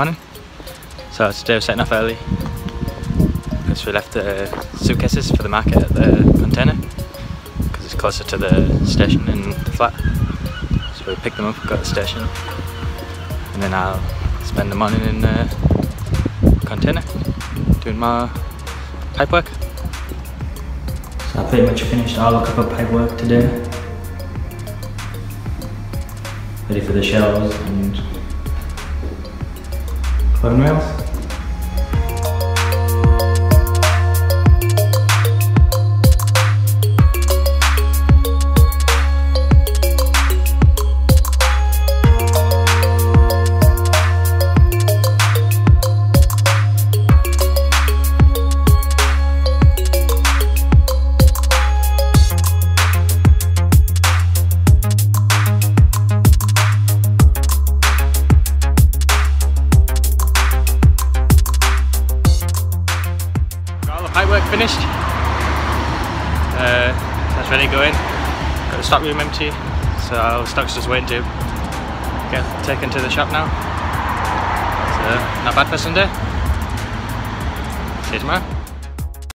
morning. So today we're setting off early because we left the suitcases for the market at the container because it's closer to the station in the flat. So we picked them up, got to the station, and then I'll spend the morning in the container doing my pipe work. So I pretty much finished all of the pipe work today. Ready for the shells and clothing rails. Finished. That's ready to go in. Got the stock room empty, so our stock's just waiting to get taken to the shop now. So not bad for Sunday. See you tomorrow.